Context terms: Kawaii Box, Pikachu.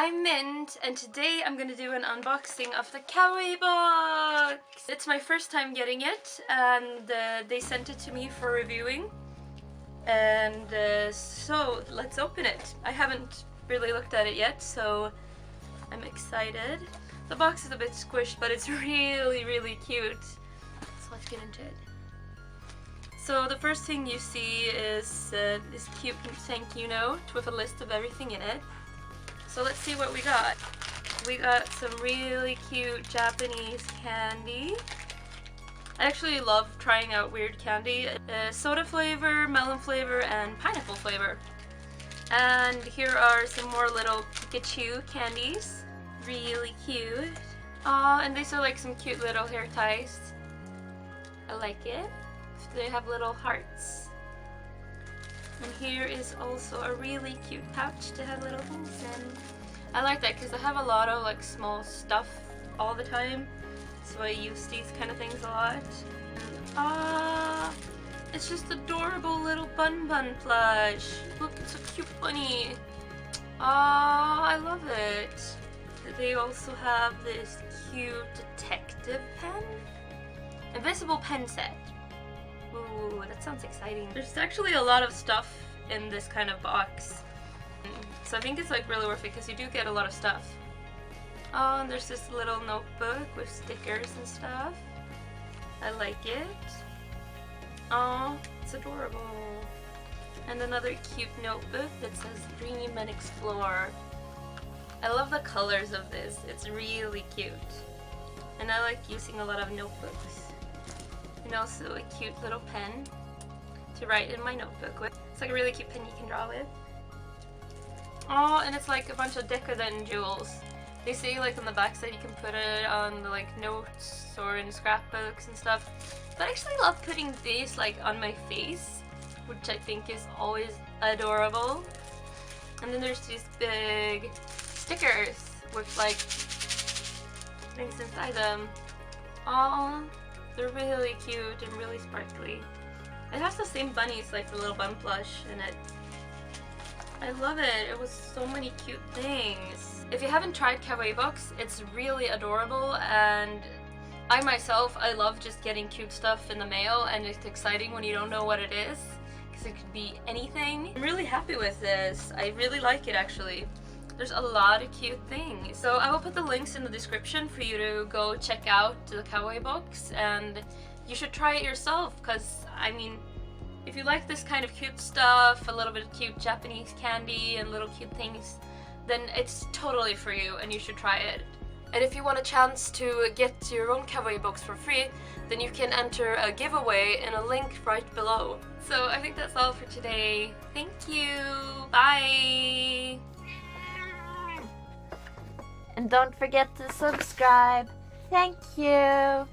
I'm Mint, and today I'm gonna do an unboxing of the Kawaii Box! It's my first time getting it, and they sent it to me for reviewing. And so, let's open it. I haven't really looked at it yet, so I'm excited. The box is a bit squished, but it's really, really cute. So let's get into it. So the first thing you see is this cute thank you note with a list of everything in it. So let's see what we got. We got some really cute Japanese candy. I actually love trying out weird candy. Soda flavor, melon flavor, and pineapple flavor. And here are some more little Pikachu candies. Really cute. Aw, and these are like some cute little hair ties. I like it. They have little hearts. And here is also a really cute pouch to have little things in. I like that because I have a lot of like small stuff all the time, so I use these kind of things a lot. And it's just adorable little Bun Bun plush. Look, it's a cute bunny. I love it. They also have this cute detective pen. Invisible pen set. Ooh, that sounds exciting. There's actually a lot of stuff in this kind of box. So I think it's like really worth it because you do get a lot of stuff. Oh, and there's this little notebook with stickers and stuff. I like it. Oh, it's adorable. And another cute notebook that says Dream and Explore. I love the colors of this. It's really cute. And I like using a lot of notebooks. And also a cute little pen to write in my notebook with. It's like a really cute pen you can draw with. Oh, and it's like a bunch of decadent jewels. They say like on the back side you can put it on the, like, notes or in scrapbooks and stuff. But I actually love putting these like on my face, which I think is always adorable. And then there's these big stickers with like things inside them. Oh. They're really cute and really sparkly. It has the same bunnies, like the little bun plush in it. I love it. It was so many cute things. If you haven't tried Kawaii Box, it's really adorable, and I myself, I love just getting cute stuff in the mail, and it's exciting when you don't know what it is, because it could be anything. I'm really happy with this. I really like it, actually. There's a lot of cute things. So I will put the links in the description for you to go check out the Kawaii Box, and you should try it yourself, because I mean, if you like this kind of cute stuff, a little bit of cute Japanese candy and little cute things, then it's totally for you and you should try it. And if you want a chance to get your own Kawaii Box for free, then you can enter a giveaway in a link right below. So I think that's all for today. Thank you. Bye. And don't forget to subscribe. Thank you.